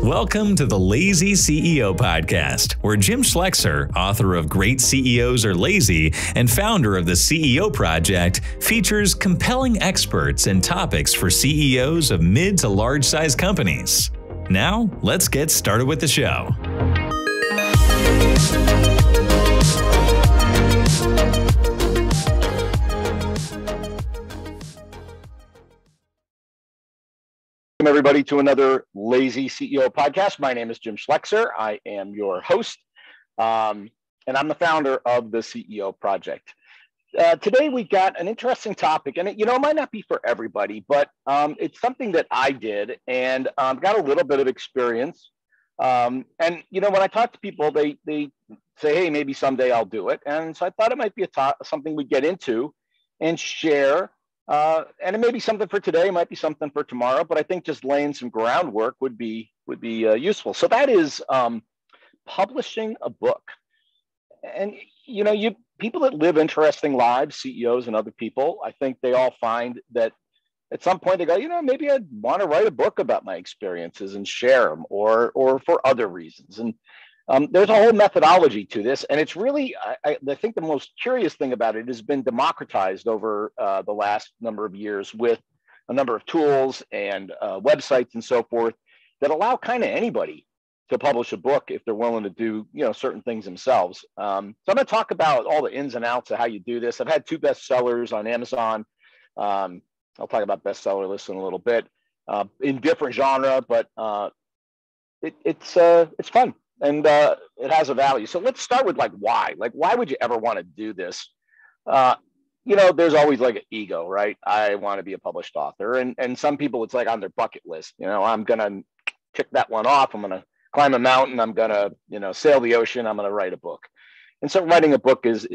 Welcome to the Lazy CEO Podcast, where Jim Schleckser, author of Great CEOs Are Lazy and founder of The CEO Project, features compelling experts and topics for CEOs of mid to large-size companies. Now, let's get started with the show. Welcome, everybody, to another Lazy CEO Podcast. My name is Jim Schleckser. I am your host, and I'm the founder of The CEO Project. Today, we got an interesting topic, and it might not be for everybody, but it's something that I did and got a little bit of experience. And, when I talk to people, they say, hey, maybe someday I'll do it. And so I thought it might be something we get into and share. And it may be something for today, it might be something for tomorrow, but I think just laying some groundwork would be useful. So that is publishing a book. And people that live interesting lives, CEOs and other people, I think they all find that at some point they go, maybe I'd want to write a book about my experiences and share them, or for other reasons. And there's a whole methodology to this, and it's really, I think the most curious thing about it has been democratized over the last number of years with a number of tools and websites and so forth that allow kind of anybody to publish a book if they're willing to do, certain things themselves. So I'm going to talk about all the ins and outs of how you do this. I've had two bestsellers on Amazon. I'll talk about bestseller lists in a little bit, in different genre, but it's fun. And it has a value. So let's start with why. Why would you ever want to do this? There's always an ego, right? I want to be a published author. And some people, it's on their bucket list. I'm going to tick that one off. I'm going to climb a mountain. I'm going to, sail the ocean. I'm going to write a book. And so writing a book is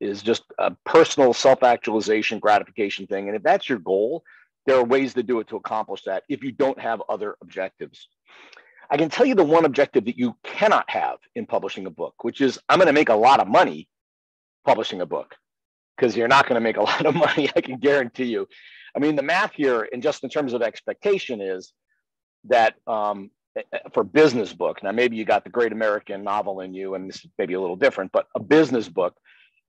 just a personal self-actualization gratification thing. And if that's your goal, there are ways to do it to accomplish that if you don't have other objectives. I can tell you the one objective that you cannot have in publishing a book, which is I'm going to make a lot of money publishing a book, because you're not going to make a lot of money. I can guarantee you. I mean, the math here, and just in terms of expectation, is that for business book, now maybe you got the great American novel in you, and this is maybe a little different, but a business book,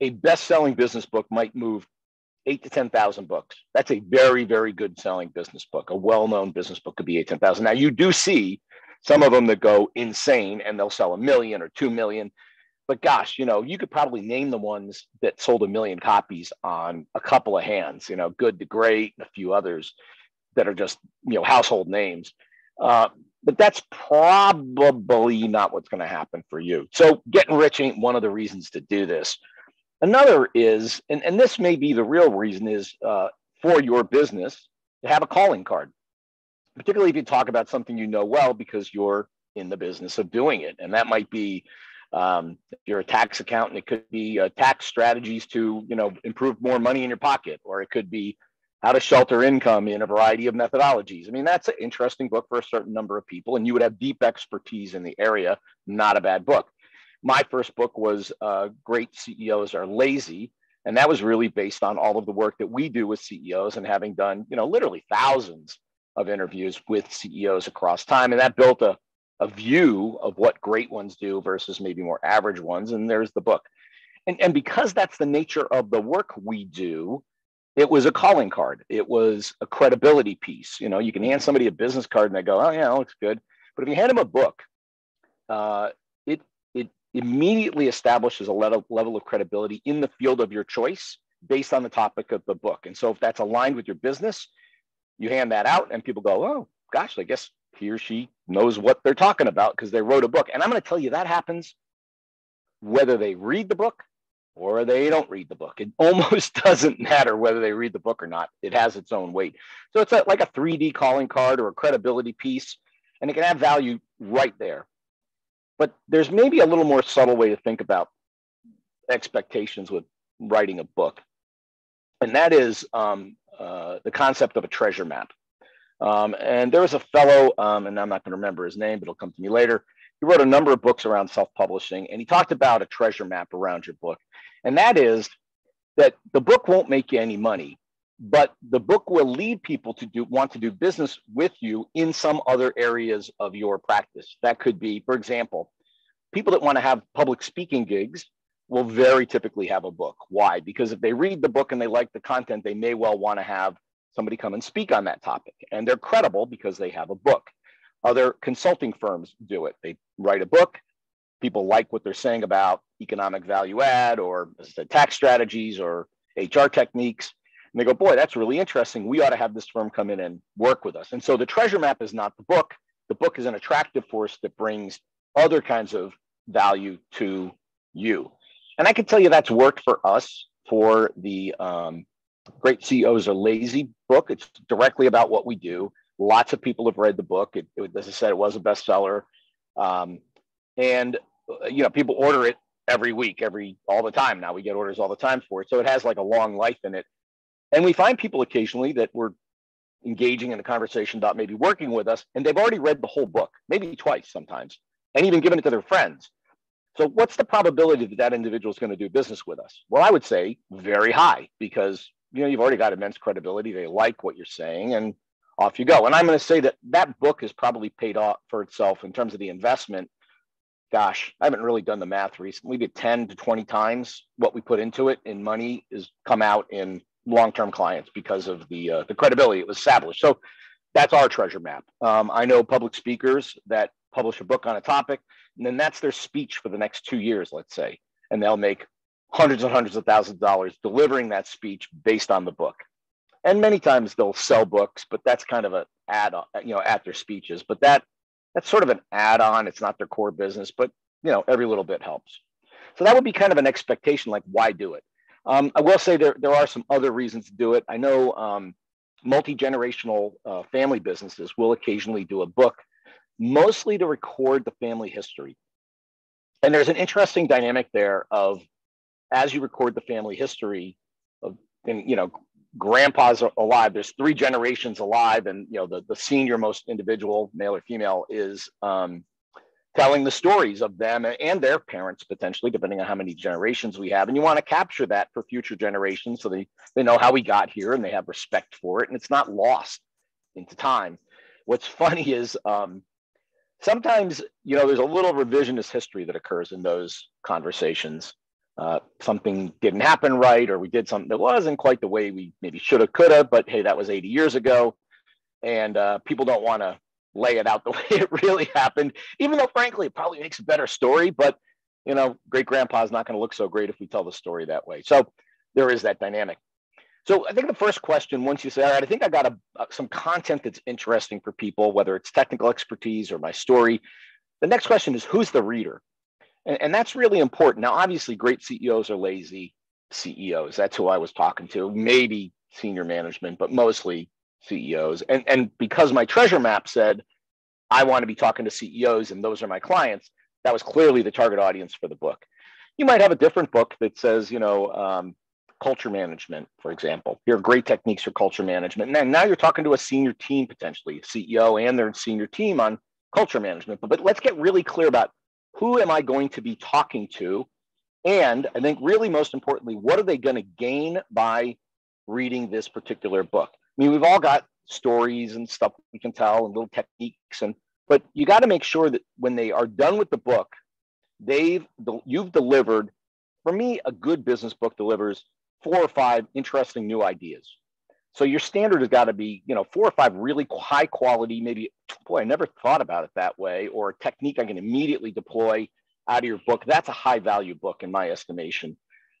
a best-selling business book might move 8,000 to 10,000 books. That's a very, very good selling business book. A well-known business book could be 8,000 to 10,000. Now you do see some of them that go insane and they'll sell 1 million or 2 million. But gosh, you could probably name the ones that sold 1 million copies on a couple of hands, Good to Great and a few others that are just, household names. But that's probably not what's going to happen for you. So getting rich ain't one of the reasons to do this. Another is, and this may be the real reason, is for your business to have a calling card. Particularly if you talk about something well, because you're in the business of doing it. And that might be, if you're a tax accountant, it could be tax strategies to, improve more money in your pocket, or it could be how to shelter income in a variety of methodologies. I mean, that's an interesting book for a certain number of people, and you would have deep expertise in the area. Not a bad book. My first book was Great CEOs Are Lazy. And that was really based on all of the work that we do with CEOs and having done, literally thousands of interviews with CEOs across time. And that built a view of what great ones do versus maybe more average ones. And there's the book. And because that's the nature of the work we do, it was a calling card. It was a credibility piece. You can hand somebody a business card and they go, oh yeah, that looks good. But if you hand them a book, it immediately establishes a level of credibility in the field of your choice based on the topic of the book. And so if that's aligned with your business, you hand that out and people go, oh, gosh, I guess he or she knows what they're talking about because they wrote a book. And I'm going to tell you that happens whether they read the book or they don't read the book. It almost doesn't matter whether they read the book or not. It has its own weight. So it's like a 3D calling card or a credibility piece, and it can add value right there. But there's maybe a little more subtle way to think about expectations with writing a book. And that is the concept of a treasure map. And there was a fellow, and I'm not going to remember his name, but it'll come to me later. He wrote a number of books around self-publishing, and he talked about a treasure map around your book. And that is that the book won't make you any money, But the book will lead people to want to do business with you in some other areas of your practice. That could be, for example, people that want to have public speaking gigs will very typically have a book. Why? Because if they read the book and they like the content, they may well want to have somebody come and speak on that topic. And they're credible because they have a book. Other consulting firms do it. They write a book. People like what they're saying about economic value add or tax strategies or HR techniques. And they go, boy, that's really interesting. We ought to have this firm come in and work with us. And so the treasure map is not the book. The book is an attractive force that brings other kinds of value to you. And I can tell you that's worked for us for the Great CEOs Are Lazy book. It's directly about what we do. Lots of people have read the book. As I said, it was a bestseller. And, you know, people order it every week, all the time. Now we get orders all the time for it. So it has like a long life in it. And we find people occasionally that we're engaging in a conversation about maybe working with us, and they've already read the whole book, maybe twice sometimes, and even given it to their friends. So what's the probability that that individual is going to do business with us? Well, I would say very high, because you know, you've already got immense credibility. They like what you're saying, and off you go. And I'm going to say that that book has probably paid off for itself in terms of the investment. Gosh, I haven't really done the math recently, but 10 to 20 times what we put into it in money has come out in long-term clients because of the credibility it was established. So that's our treasure map. I know public speakers that publish a book on a topic, and then that's their speech for the next 2 years, let's say, and they'll make hundreds and hundreds of thousands of dollars delivering that speech based on the book. And many times they'll sell books, but that's kind of an add-on, you know, at their speeches. But that's sort of an add-on. It's not their core business, but you know, every little bit helps. So that would be kind of an expectation, like why do it? I will say there are some other reasons to do it. I know multi-generational family businesses will occasionally do a book, mostly to record the family history. And there's an interesting dynamic there of, as you record the family history, and you know, grandpa's alive, there's three generations alive, and you know, the senior most individual, male or female, is telling the stories of them and their parents, potentially, depending on how many generations we have. And you want to capture that for future generations so they know how we got here and they have respect for it. And it's not lost into time. What's funny is sometimes, you know, there's a little revisionist history that occurs in those conversations. Something didn't happen right, or we did something that wasn't quite the way we maybe should have, could have, but hey, that was 80 years ago. And people don't want to lay it out the way it really happened, even though frankly, it probably makes a better story, but you know, great grandpa's not going to look so great if we tell the story that way. So there is that dynamic. So I think the first question, once you say, all right, I think I got some content that's interesting for people, whether it's technical expertise or my story. The next question is, who's the reader? And that's really important. Now, obviously great CEOs are lazy CEOs. That's who I was talking to, maybe senior management, but mostly CEOs. And because my treasure map said, I want to be talking to CEOs and those are my clients, that was clearly the target audience for the book. You might have a different book that says, you know, culture management, for example. Here are great techniques for culture management. And then now you're talking to a senior team, potentially, a CEO and their senior team on culture management. But let's get really clear about who am I going to be talking to? And I think really most importantly, what are they going to gain by reading this particular book? I mean, we've all got stories and stuff we can tell and little techniques, but you got to make sure that when they are done with the book, you've delivered. For me, a good business book delivers 4 or 5 interesting new ideas. So your standard has got to be, you know, 4 or 5 really high quality, maybe, boy, I never thought about it that way, or a technique I can immediately deploy out of your book. That's a high value book in my estimation.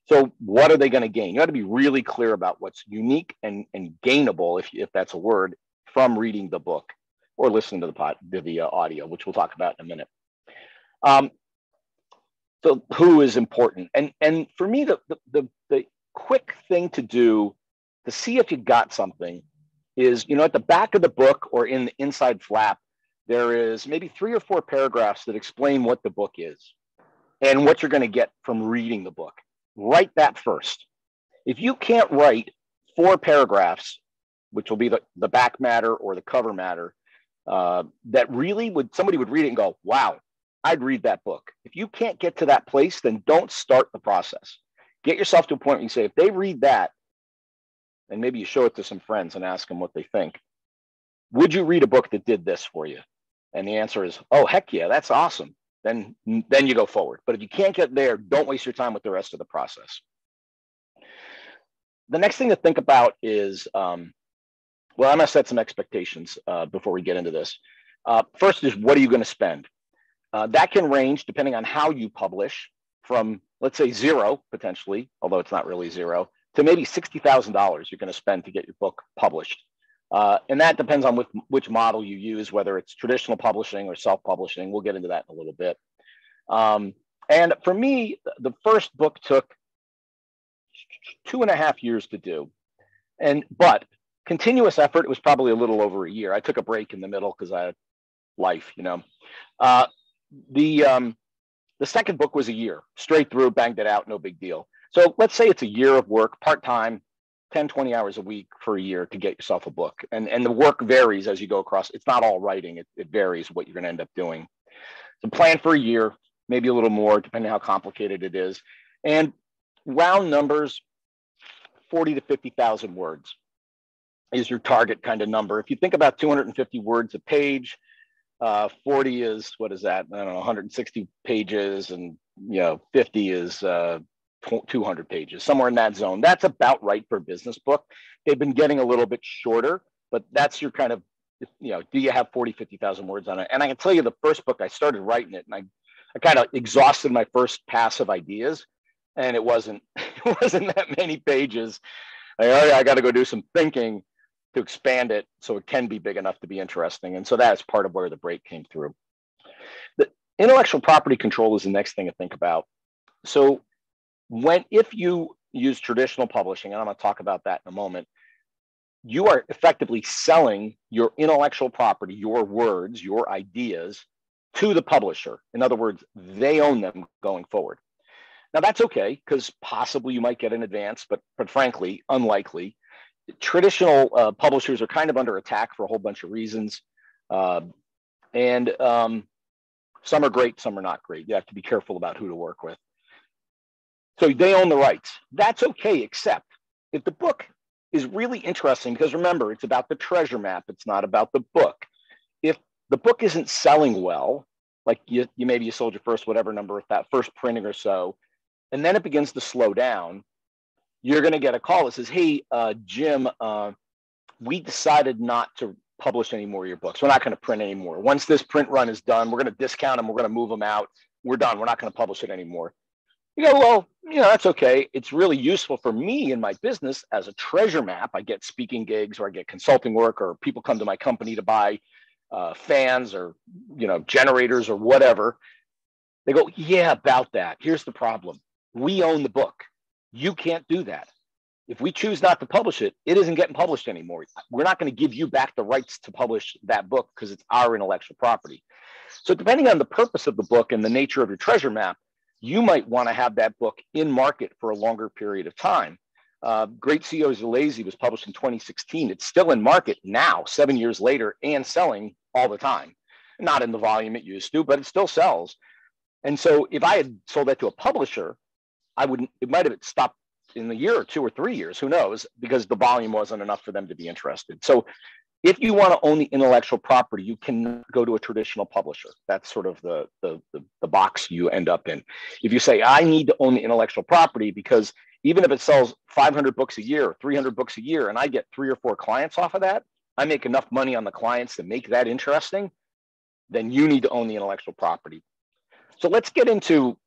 So what are they going to gain? You got to be really clear about what's unique and gainable, if that's a word, from reading the book or listening to the audio, which we'll talk about in a minute. So who is important? And for me, the quick thing to do to see if you got something is, you know, at the back of the book or in the inside flap, there is maybe 3 or 4 paragraphs that explain what the book is and what you're going to get from reading the book. Write that first. If you can't write 4 paragraphs, which will be the back matter or the cover matter, that really somebody would read it and go, wow, I'd read that book. If you can't get to that place, then don't start the process. Get yourself to a point where you say, if they read that, and maybe you show it to some friends and ask them what they think. Would you read a book that did this for you? And the answer is, oh, heck yeah, that's awesome. Then you go forward. But if you can't get there, don't waste your time with the rest of the process. The next thing to think about is, well, I'm going to set some expectations before we get into this. First is, what are you going to spend? That can range, depending on how you publish, from, let's say, zero, potentially, although it's not really zero, to maybe $60,000 you're going to spend to get your book published. And that depends on which model you use, whether it's traditional publishing or self-publishing. We'll get into that in a little bit. And for me, the first book took 2.5 years to do, but continuous effort, it was probably a little over a year. I took a break in the middle because I had life, you know. The second book was a year, straight through, banged it out, no big deal. So let's say it's a year of work, part-time, 10, 20 hours a week for a year to get yourself a book. And the work varies as you go across. It's not all writing. It varies what you're going to end up doing. So plan for a year, maybe a little more, depending on how complicated it is. And round numbers, 40 to 50,000 words is your target kind of number. If you think about 250 words a page, 40 is, what is that? I don't know, 160 pages, and, you know, 50 is 200 pages, somewhere in that zone. That's about right for a business book. They've been getting a little bit shorter, but that's your kind of, you know, do you have 40, 50,000 words on it? And I can tell you the first book, I started writing it and I kind of exhausted my first pass of ideas, and it wasn't that many pages. I got to go do some thinking to expand it so it can be big enough to be interesting. And so that's part of where the break came through. The intellectual property control is the next thing to think about. So if you use traditional publishing, and I'm going to talk about that in a moment, you are effectively selling your intellectual property, your words, your ideas, to the publisher. In other words, they own them going forward. Now, that's okay, because possibly you might get an advance, but frankly, unlikely. Traditional publishers are kind of under attack for a whole bunch of reasons. Some are great, some are not great. You have to be careful about who to work with. So they own the rights. That's okay, except if the book is really interesting, because remember, it's about the treasure map. It's not about the book. If the book isn't selling well, like maybe you sold your first whatever number of that first printing or so, and then it begins to slow down, you're going to get a call that says, hey, Jim, we decided not to publish any more of your books. We're not going to print anymore. Once this print run is done, we're going to discount them. We're going to move them out. We're done. We're not going to publish it anymore. You go, well, you know, that's okay. It's really useful for me in my business as a treasure map. I get speaking gigs, or I get consulting work, or people come to my company to buy fans or, you know, generators or whatever. They go, yeah, about that. Here's the problem. We own the book. You can't do that. If we choose not to publish it, it isn't getting published anymore. We're not going to give you back the rights to publish that book because it's our intellectual property. So depending on the purpose of the book and the nature of your treasure map, you might want to have that book in market for a longer period of time. Great CEOs Are Lazy was published in 2016. It's still in market now, 7 years later, and selling all the time. Not in the volume it used to, but it still sells. And so if I had sold that to a publisher, it might have stopped in a year or 2 or 3 years, who knows, because the volume wasn't enough for them to be interested. So if you want to own the intellectual property, you cannot go to a traditional publisher. That's sort of the box you end up in. If you say, I need to own the intellectual property, because even if it sells 500 books a year, 300 books a year, and I get 3 or 4 clients off of that, I make enough money on the clients to make that interesting, then you need to own the intellectual property. So let's get into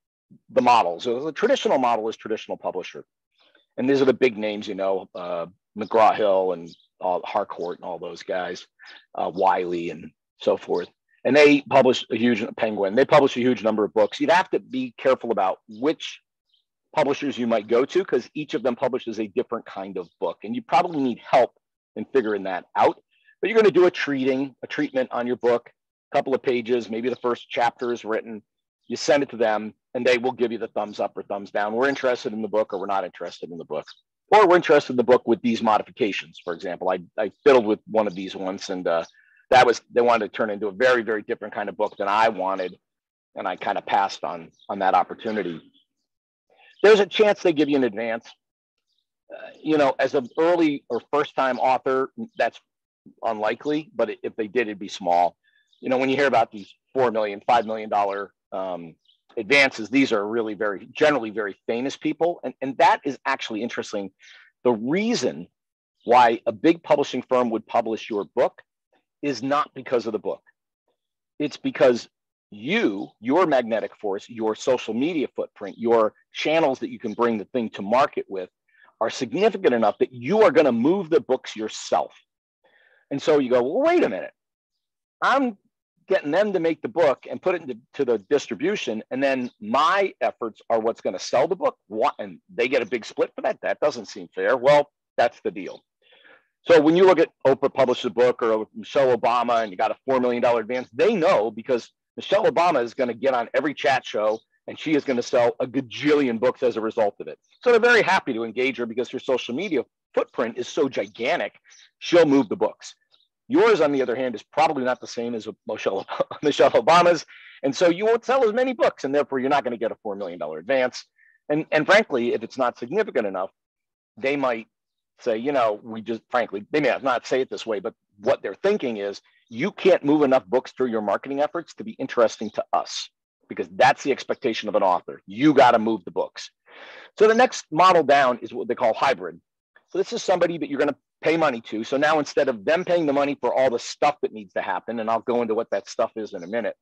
the models. So the traditional model is traditional publisher. And these are the big names, you know, McGraw-Hill and Harcourt and all those guys, Wiley and so forth. And they publish a huge Penguin. They publish a huge number of books. You'd have to be careful about which publishers you might go to, because each of them publishes a different kind of book. And you probably need help in figuring that out. But you're going to do a treatment on your book, a couple of pages, maybe the first chapter is written. You send it to them and they will give you the thumbs up or thumbs down. We're interested in the book, or we're not interested in the book. Or we're interested in the book with these modifications. For example, I fiddled with one of these once, and they wanted to turn into a very, very different kind of book than I wanted. And I kind of passed on that opportunity. There's a chance they give you an advance. you know, as an early or first-time author, that's unlikely, but if they did, it'd be small. You know, when you hear about these $4 million, $5 million advances, these are really generally very famous people. And that is actually interesting. The reason why a big publishing firm would publish your book is not because of the book. It's because you, your magnetic force, your social media footprint, your channels that you can bring the thing to market with are significant enough that you are going to move the books yourself. And so you go, well, wait a minute. I'm getting them to make the book and put it into the distribution. And then my efforts are what's going to sell the book. And they get a big split for that. That doesn't seem fair. Well, that's the deal. So when you look at Oprah published a book or Michelle Obama and you got a $4 million advance, they know because Michelle Obama is going to get on every chat show and she is going to sell a gajillion books as a result of it. So they're very happy to engage her because her social media footprint is so gigantic, she'll move the books. Yours, on the other hand, is probably not the same as Michelle Obama's. And so you won't sell as many books and therefore you're not going to get a $4 million advance. And frankly, if it's not significant enough, they might say, you know, we just, frankly, they may not say it this way, but what they're thinking is you can't move enough books through your marketing efforts to be interesting to us because that's the expectation of an author. You got to move the books. So the next model down is what they call hybrid. So this is somebody that you're going to pay money to. So now instead of them paying the money for all the stuff that needs to happen, and I'll go into what that stuff is in a minute,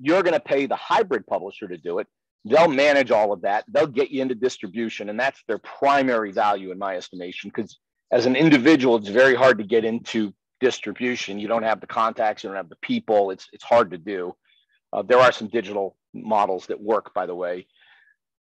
you're going to pay the hybrid publisher to do it. They'll manage all of that. They'll get you into distribution. And that's their primary value in my estimation, because as an individual, it's very hard to get into distribution. You don't have the contacts. You don't have the people. It's hard to do. There are some digital models that work, by the way.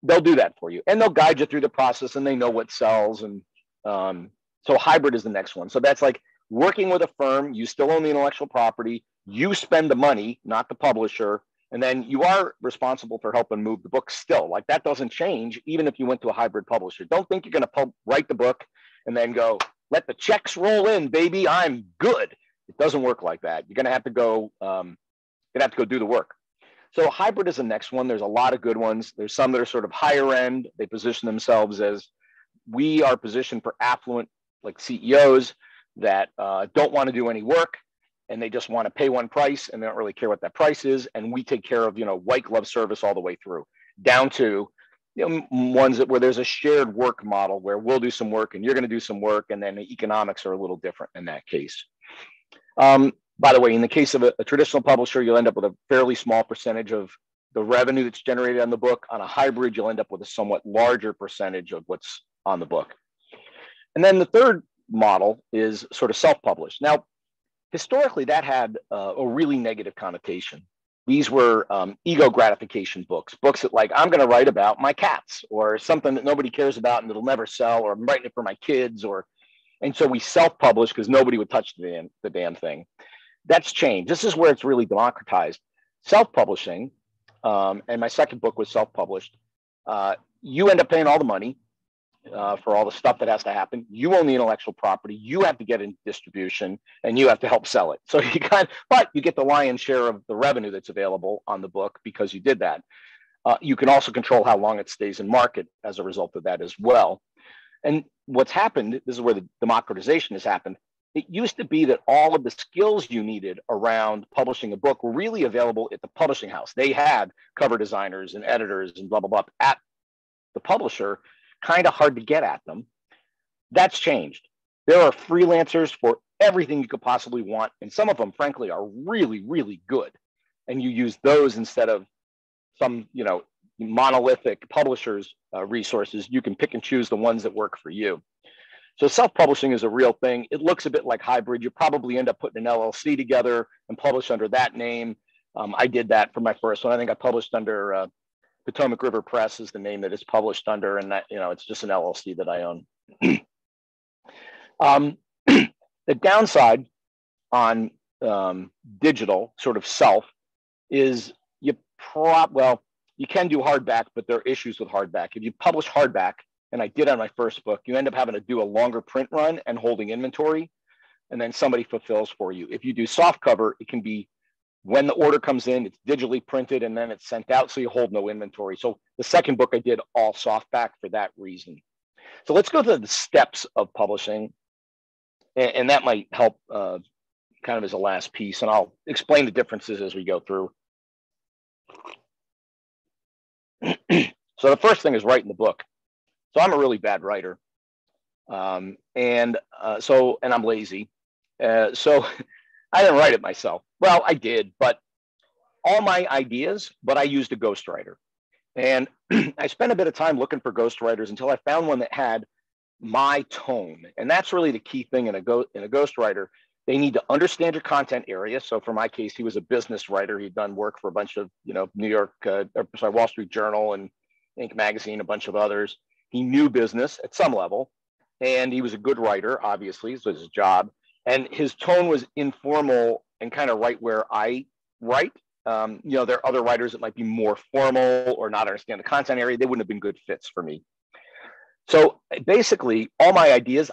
They'll do that for you. And they'll guide you through the process and they know what sells. And so hybrid is the next one. So that's like working with a firm. You still own the intellectual property. You spend the money, not the publisher. And then you are responsible for helping move the book still. Like that doesn't change even if you went to a hybrid publisher. Don't think you're going to write the book and then go, let the checks roll in, baby, I'm good. It doesn't work like that. You're going to have to go, do the work. So hybrid is the next one. There's a lot of good ones. There's some that are sort of higher end. They position themselves as we are positioned for affluent like CEOs that don't want to do any work and they just want to pay one price and they don't really care what that price is. And we take care of, you know, white glove service all the way through down to, you know, ones that where there's a shared work model where we'll do some work and you're going to do some work. And then the economics are a little different in that case. By the way, in the case of a traditional publisher, you'll end up with a fairly small percentage of the revenue that's generated on the book. On a hybrid, you'll end up with a somewhat larger percentage of what's on the book. And then the third model is sort of self-published. Now, historically, that had a really negative connotation. These were ego gratification books, books that like, I'm going to write about my cats or something that nobody cares about and it'll never sell, or I'm writing it for my kids. And so we self-published because nobody would touch the damn thing. That's changed. This is where it's really democratized. Self-publishing, and my second book was self-published, you end up paying all the money for all the stuff that has to happen. You own the intellectual property. You have to get in distribution, and you have to help sell it. So you but you get the lion's share of the revenue that's available on the book because you did that. You can also control how long it stays in market as a result of that as well. And what's happened, this is where the democratization has happened. It used to be that all of the skills you needed around publishing a book were really available at the publishing house. They had cover designers and editors and blah, blah, blah at the publisher, kind of hard to get at them. That's changed. There are freelancers for everything you could possibly want. And some of them, frankly, are really, really good. And you use those instead of some, you know, monolithic publishers' resources. You can pick and choose the ones that work for you. So self-publishing is a real thing. It looks a bit like hybrid. You probably end up putting an LLC together and publish under that name. I did that for my first one. I think I published under Potomac River Press is the name that it's published under. And that, you know, it's just an LLC that I own. The downside on digital sort of self is you can do hardback, but there are issues with hardback. If you publish hardback, and I did on my first book, you end up having to do a longer print run and holding inventory, and then somebody fulfills for you. If you do softcover, it can be When the order comes in, it's digitally printed and then it's sent out, so you hold no inventory. So the second book I did all softback for that reason. So let's go to the steps of publishing, and that might help kind of as a last piece, and I'll explain the differences as we go through. So the first thing is writing the book. So I'm a really bad writer, and I'm lazy, so I didn't write it myself. Well, I did, but all my ideas, but I used a ghostwriter. And I spent a bit of time looking for ghostwriters until I found one that had my tone. And that's really the key thing in a ghostwriter. They need to understand your content area. So for my case, he was a business writer. He'd done work for a bunch of, you know, Wall Street Journal and Inc. Magazine, a bunch of others. He knew business at some level, and he was a good writer, obviously, so it was his job. And his tone was informal and kind of right where I write. You know, there are other writers that might be more formal or not understand the content area. They wouldn't have been good fits for me. So basically, all my ideas,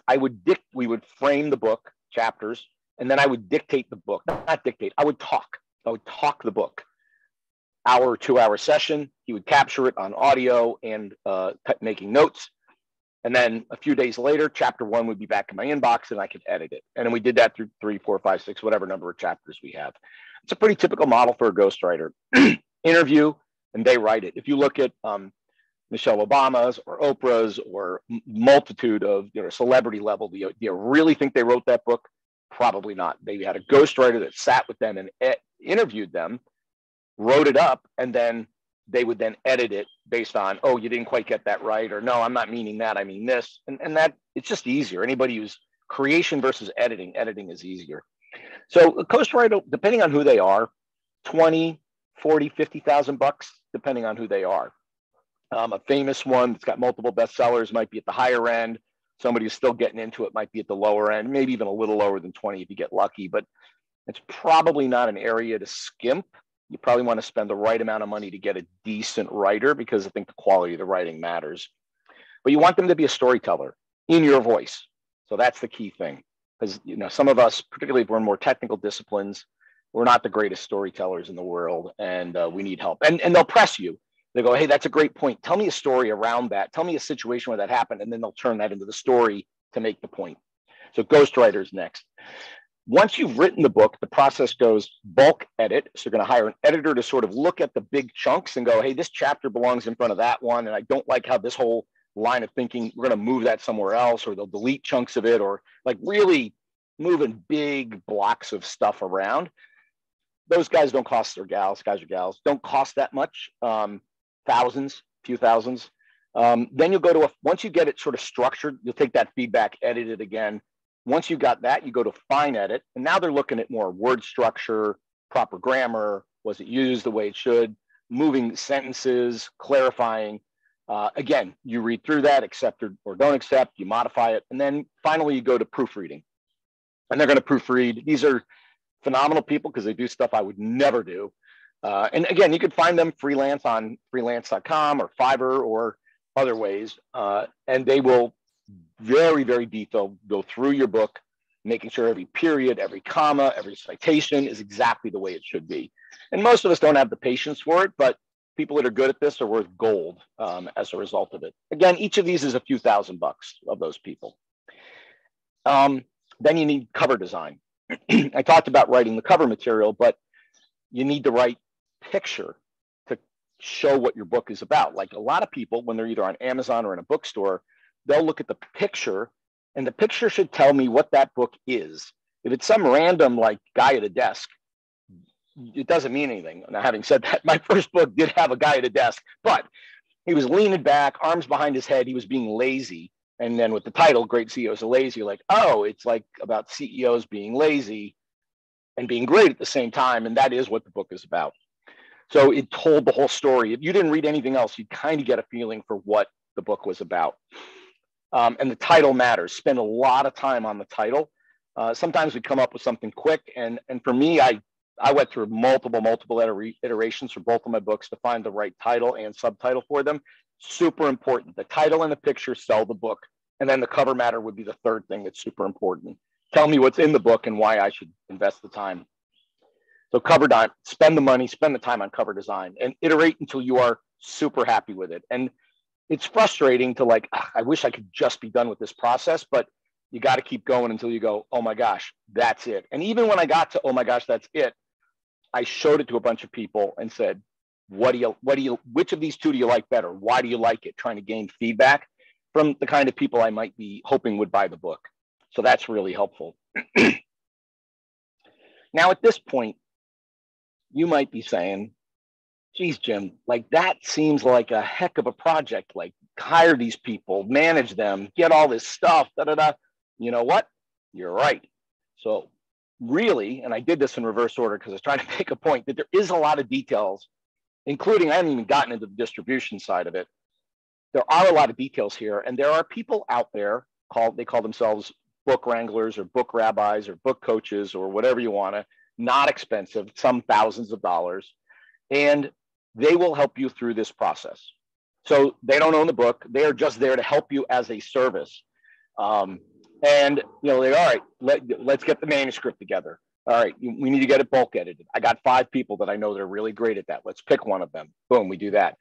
we would frame the book, chapters, and then I would dictate the book. Not dictate, I would talk. I would talk the book. Hour or 2 hour session. He would capture it on audio and making notes. And then a few days later, chapter one would be back in my inbox and I could edit it. And then we did that through 3, 4, 5, 6, whatever number of chapters we have. It's a pretty typical model for a ghostwriter. Interview, and they write it. If you look at Michelle Obama's or Oprah's or multitude of, you know, celebrity level, do you really think they wrote that book? Probably not. They had a ghostwriter that sat with them and interviewed them, wrote it up, and then they would then edit it based on, oh, you didn't quite get that right, or no, I'm not meaning that, I mean this. And that, it's just easier. Anybody who's creation versus editing is easier. So a ghostwriter, depending on who they are, 20, 40, 50,000 bucks, depending on who they are. A famous one that's got multiple bestsellers might be at the higher end. Somebody who's still getting into it might be at the lower end, maybe even a little lower than 20 if you get lucky, but it's probably not an area to skimp. You probably want to spend the right amount of money to get a decent writer, because I think the quality of the writing matters. But you want them to be a storyteller in your voice. So that's the key thing. Because, you know, some of us, particularly if we're in more technical disciplines, we're not the greatest storytellers in the world, and we need help. And they'll press you. They go, hey, that's a great point. Tell me a story around that. Tell me a situation where that happened. And then they'll turn that into the story to make the point. So ghostwriters next. Once you've written the book, the process goes bulk edit. So you're going to hire an editor to sort of look at the big chunks and go, hey, this chapter belongs in front of that one. And I don't like how this whole line of thinking, we're going to move that somewhere else, or they'll delete chunks of it, or like really moving big blocks of stuff around. Those guys don't cost, or gals, guys or gals, don't cost that much. Thousands, few thousands. Then you'll go to, once you get it sort of structured, you'll take that feedback, edit it again. Once you got that, you go to fine edit, and now they're looking at more word structure, proper grammar, was it used the way it should, moving sentences, clarifying. Again, you read through that, accept or don't accept, you modify it, and then finally you go to proofreading. And they're going to proofread. These are phenomenal people because they do stuff I would never do. And again, you could find them freelance on freelance.com or Fiverr or other ways, and they will very, very detailed, go through your book, making sure every period, every comma, every citation is exactly the way it should be. And most of us don't have the patience for it, but people that are good at this are worth gold as a result of it. Again, each of these is a few $1,000s of those people. Then you need cover design. I talked about writing the cover material, but you need the right picture to show what your book is about. Like a lot of people, when they're either on Amazon or in a bookstore, they'll look at the picture, and the picture should tell me what that book is. If it's some random like guy at a desk, it doesn't mean anything. Now, having said that, my first book did have a guy at a desk, but he was leaning back, arms behind his head. He was being lazy. And then with the title, Great CEOs Are Lazy, like, oh, it's like about CEOs being lazy and being great at the same time. And that is what the book is about. So it told the whole story. If you didn't read anything else, you'd kind of get a feeling for what the book was about. And the title matters. Spend a lot of time on the title. Sometimes we come up with something quick. And for me, I went through multiple iterations for both of my books to find the right title and subtitle for them. Super important. The title and the picture sell the book. And then the cover matter would be the third thing that's super important. Tell me what's in the book and why I should invest the time. So cover design, spend the money, spend the time on cover design, and iterate until you are super happy with it. And it's frustrating to like, I wish I could just be done with this process, but you got to keep going until you go, oh my gosh, that's it. And even when I got to, oh my gosh, that's it, I showed it to a bunch of people and said, which of these two do you like better? Why do you like it? Trying to gain feedback from the kind of people I might be hoping would buy the book. So that's really helpful. Now, at this point, you might be saying, geez, Jim, like that seems like a heck of a project, like hire these people, manage them, get all this stuff, da, da, da. You know what? You're right. So really, and I did this in reverse order because I was trying to make a point that there is a lot of details, including I haven't even gotten into the distribution side of it. There are a lot of details here, and there are people out there they call themselves book wranglers or book rabbis or book coaches or whatever you want to, not expensive, some thousands of dollars, and they will help you through this process. So they don't own the book. They are just there to help you as a service. And you know, like, all right, let's get the manuscript together. All right, we need to get it bulk edited. I got 5 people that I know that are really great at that. Let's pick one of them. Boom, we do that.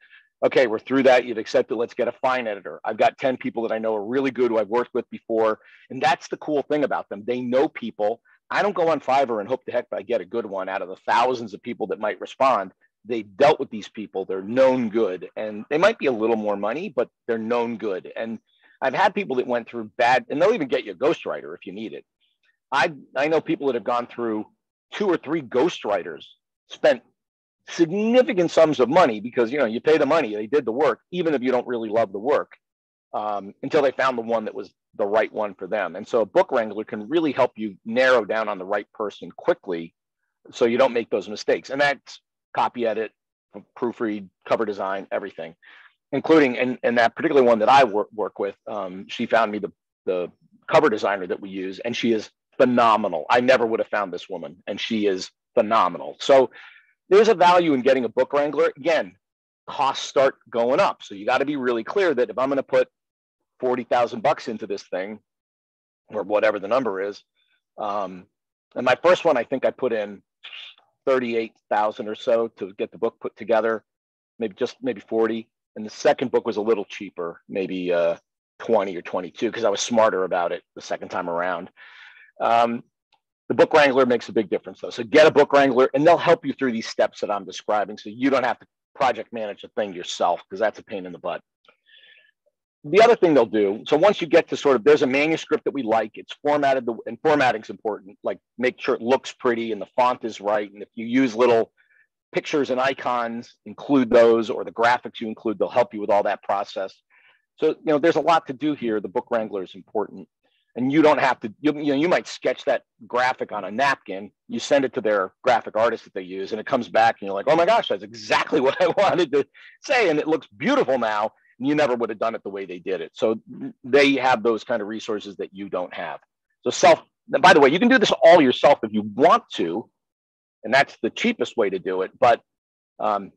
Okay, we're through that. You've accepted. Let's get a fine editor. I've got 10 people that I know are really good, who I've worked with before. And that's the cool thing about them. They know people. I don't go on Fiverr and hope the heck I get a good one out of the thousands of people that might respond. They dealt with these people. They're known good. And they might be a little more money, but they're known good. And I've had people that went through bad, and they'll even get you a ghostwriter if you need it. I know people that have gone through 2 or 3 ghostwriters, spent significant sums of money because, you know, you pay the money, they did the work, even if you don't really love the work, until they found the one that was the right one for them. And so a book wrangler can really help you narrow down on the right person quickly so you don't make those mistakes. And that's copy edit, proofread, cover design, everything, including, and that particular one that I work with, she found me the cover designer that we use, and she is phenomenal. I never would have found this woman, and she is phenomenal. So there's a value in getting a book wrangler. Again, costs start going up. So you got to be really clear that if I'm going to put 40,000 bucks into this thing, or whatever the number is, and my first one, I think I put in 38,000 or so to get the book put together, maybe 40. And the second book was a little cheaper, maybe 20 or 22, because I was smarter about it the second time around. The book wrangler makes a big difference though. So get a book wrangler, and they'll help you through these steps that I'm describing, so you don't have to project manage a thing yourself, because that's a pain in the butt. The other thing they'll do, so once you get to sort of, there's a manuscript that we like, it's formatted, and formatting's important, like make sure it looks pretty and the font is right. And if you use little pictures and icons, include those, or the graphics you include, they'll help you with all that process. So, you know, there's a lot to do here. The book wrangler is important. And you don't have to, you know, you might sketch that graphic on a napkin, you send it to their graphic artist that they use, and it comes back and you're like, oh my gosh, that's exactly what I wanted to say. And it looks beautiful now. And you never would have done it the way they did it. So they have those kind of resources that you don't have. So by the way, you can do this all yourself if you want to, and that's the cheapest way to do it, but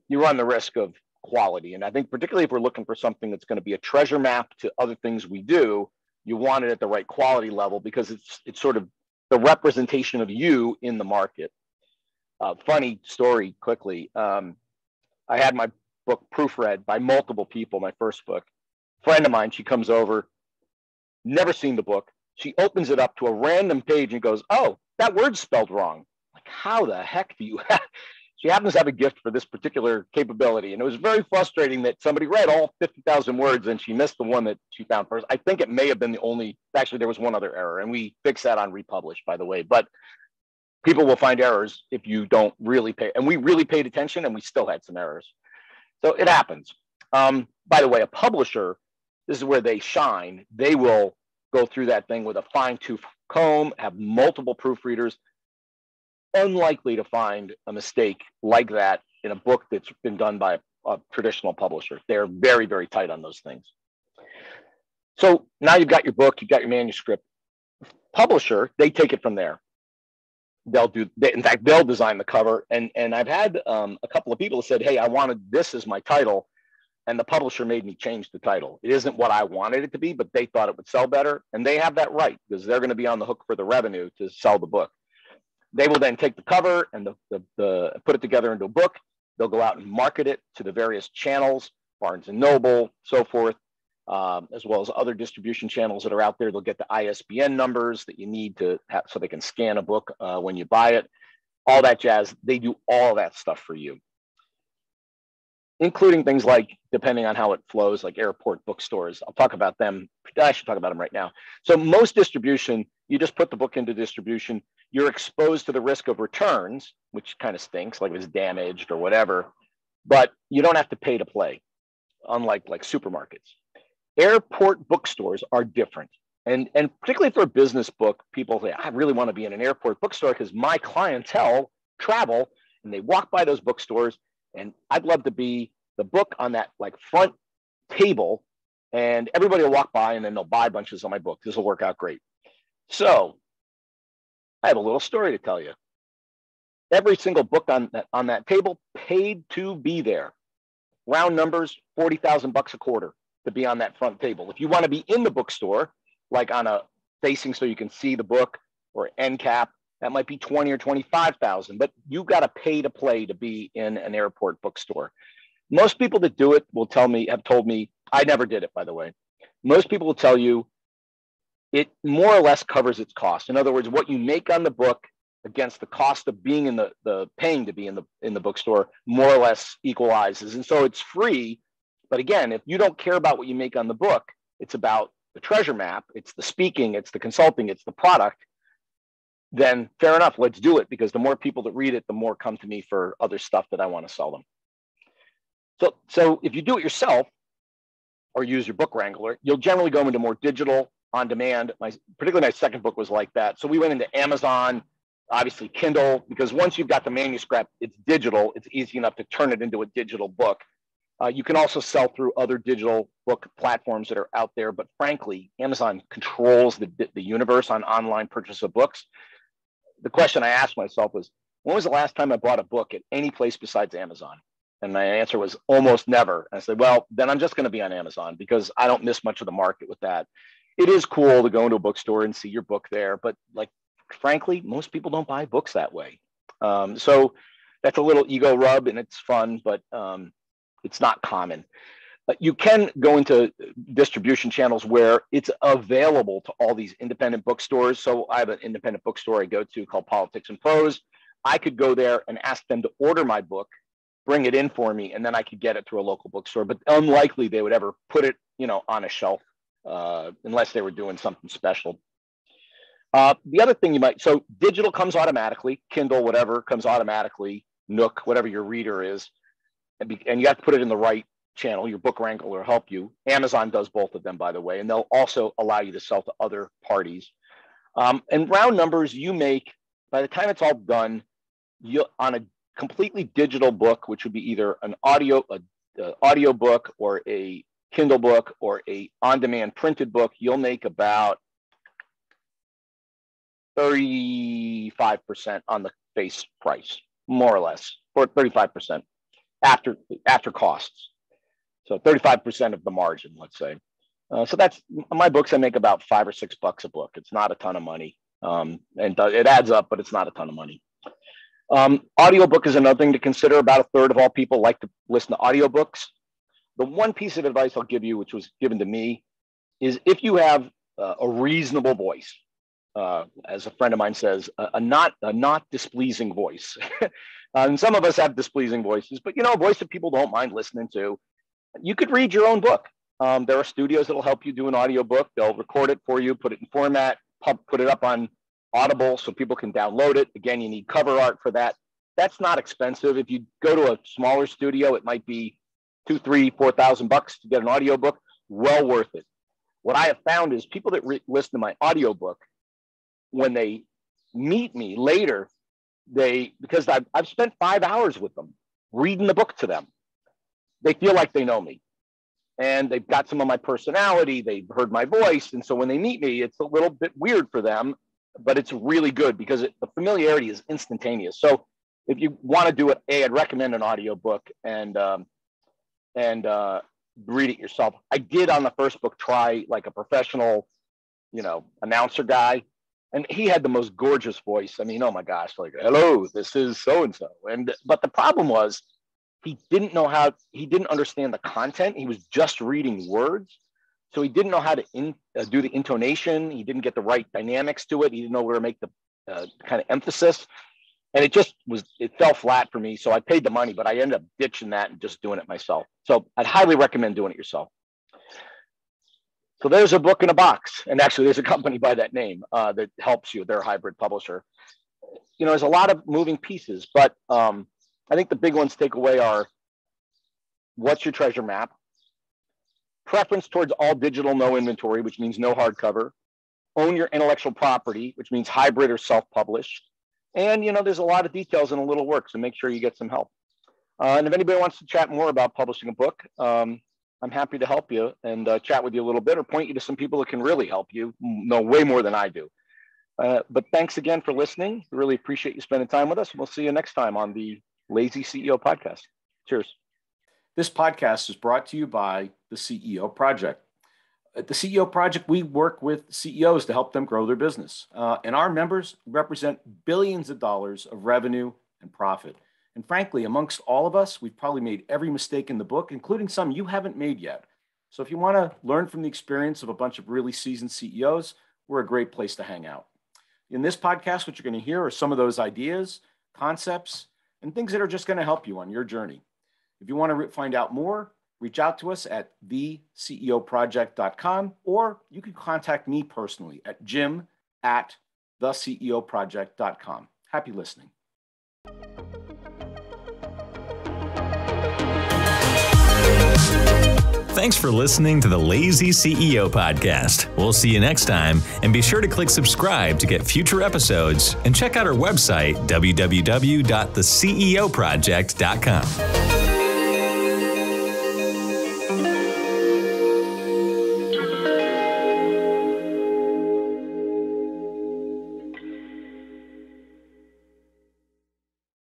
you run the risk of quality. And I think particularly if we're looking for something that's going to be a treasure map to other things we do, you want it at the right quality level, because it's sort of the representation of you in the market. Funny story quickly. I had my book proofread by multiple people, my first book. A friend of mine, she comes over, never seen the book. She opens it up to a random page and goes, oh, that word's spelled wrong. Like, how the heck do you have? She happens to have a gift for this particular capability. And it was very frustrating that somebody read all 50,000 words and she missed the one that she found first. I think it may have been the only, actually there was one other error, and we fixed that on republish, by the way, but people will find errors if you don't really pay. And we really paid attention, and we still had some errors. So it happens. By the way, a publisher, this is where they shine. They will go through that thing with a fine tooth comb, have multiple proofreaders. Unlikely to find a mistake like that in a book that's been done by a traditional publisher. They're very, very tight on those things. So now you've got your book, you've got your manuscript. Publisher, they take it from there. In fact, they'll design the cover. And I've had a couple of people that said, hey, I wanted this as my title, and the publisher made me change the title. It isn't what I wanted it to be, but they thought it would sell better. And they have that right, because they're going to be on the hook for the revenue to sell the book. They will then take the cover and put it together into a book. They'll go out and market it to the various channels, Barnes and Noble, so forth, as well as other distribution channels that are out there. They'll get the ISBN numbers that you need to have so they can scan a book when you buy it, all that jazz. They do all that stuff for you, including things like, depending on how it flows, like airport bookstores. I'll talk about them. I should talk about them right now. So most distribution, you just put the book into distribution. You're exposed to the risk of returns, which kind of stinks, like it was damaged or whatever, but you don't have to pay to play, unlike like supermarkets. Airport bookstores are different. And particularly for a business book, people say, I really want to be in an airport bookstore because my clientele travel and they walk by those bookstores. And I'd love to be the book on that like front table, and everybody will walk by and then they'll buy bunches of my book. This will work out great. So I have a little story to tell you. Every single book on that table paid to be there. Round numbers, $40,000 a quarter to be on that front table. If you want to be in the bookstore, like on a facing so you can see the book or end cap, that might be $20,000 or $25,000, but you got to pay to play to be in an airport bookstore. Most people that do it will tell me, have told me, I never did it, by the way. Most people will tell you it more or less covers its cost. In other words, what you make on the book against the cost of being in the paying to be in the bookstore more or less equalizes. And so it's free. But again, if you don't care about what you make on the book, it's about the treasure map, it's the speaking, it's the consulting, it's the product. Then fair enough, let's do it, because the more people that read it, the more come to me for other stuff that I want to sell them. So if you do it yourself or use your book wrangler, you'll generally go into more digital on demand. Particularly my second book was like that. So we went into Amazon, obviously Kindle, because once you've got the manuscript, it's digital. It's easy enough to turn it into a digital book. You can also sell through other digital book platforms that are out there. But frankly, Amazon controls the universe on online purchase of books. The question I asked myself was, when was the last time I bought a book at any place besides Amazon? And my answer was almost never. I said, well, then I'm just going to be on Amazon because I don't miss much of the market with that. It is cool to go into a bookstore and see your book there, but like, frankly, most people don't buy books that way. So that's a little ego rub and it's fun, but it's not common. You can go into distribution channels where it's available to all these independent bookstores. So I have an independent bookstore I go to called Politics and Prose. I could go there and ask them to order my book, bring it in for me, and then I could get it through a local bookstore. But unlikely they would ever put it, on a shelf unless they were doing something special. The other thing so digital comes automatically, Kindle, whatever comes automatically, Nook, whatever your reader is, and you have to put it in the right channel. Your book wrangler will help you. Amazon does both of them, by the way, and they'll also allow you to sell to other parties. And round numbers, you make, by the time it's all done, on a completely digital book, which would be either an audio book or a Kindle book or a on-demand printed book, you'll make about 35% on the face price, more or less, or 35% after costs. So 35% of the margin, let's say. So that's my books. I make about $5 or $6 a book. It's not a ton of money, and it adds up, but it's not a ton of money. Audiobook is another thing to consider. About a third of all people like to listen to audiobooks. The one piece of advice I'll give you, which was given to me, is if you have a reasonable voice, as a friend of mine says, a not displeasing voice. And some of us have displeasing voices, but a voice that people don't mind listening to. You could read your own book. There are studios that'll help you do an audiobook. They'll record it for you, put it in format, put it up on Audible so people can download it. Again, you need cover art for that. That's not expensive. If you go to a smaller studio, it might be $2,000, $3,000, $4,000 to get an audiobook. Well worth it. What I have found is people that listen to my audiobook, when they meet me later, because I've spent 5 hours with them reading the book to them, they feel like they know me and they've got some of my personality. They've heard my voice. And so when they meet me, it's a little bit weird for them, but it's really good because the familiarity is instantaneous. So if you want to do it, I'd recommend an audiobook and read it yourself. I did on the first book, try like a professional, announcer guy. And he had the most gorgeous voice. I mean, oh my gosh, like, hello, this is so-and-so. And, but the problem was he didn't know how, he didn't understand the content. He was just reading words. So he didn't know how to do the intonation. He didn't get the right dynamics to it. He didn't know where to make the kind of emphasis. And it just was, it fell flat for me. So I paid the money, but I ended up ditching that and just doing it myself. So I'd highly recommend doing it yourself. So there's a book in a box. And actually there's a company by that name that helps you. They're a hybrid publisher. You know, there's a lot of moving pieces, but I think the big ones to take away are, what's your treasure map? Preference towards all digital, no inventory, which means no hardcover. Own your intellectual property, which means hybrid or self-published. And, you know, there's a lot of details and a little work, so make sure you get some help. And if anybody wants to chat more about publishing a book, I'm happy to help you and chat with you a little bit, or point you to some people that can really help you know way more than I do. But thanks again for listening. Really appreciate you spending time with us. We'll see you next time on the Lazy CEO Podcast. Cheers. This podcast is brought to you by The CEO Project. At The CEO Project, we work with CEOs to help them grow their business. And our members represent billions of dollars of revenue and profit. And frankly, amongst all of us, we've probably made every mistake in the book, including some you haven't made yet. So if you want to learn from the experience of a bunch of really seasoned CEOs, we're a great place to hang out. In this podcast, what you're going to hear are some of those ideas, concepts, and things that are just going to help you on your journey. If you want to find out more, reach out to us at theceoproject.com, or you can contact me personally at jim@theceoproject.com. Happy listening. Thanks for listening to the Lazy CEO Podcast. We'll see you next time, and be sure to click subscribe to get future episodes and check out our website, www.theceoproject.com.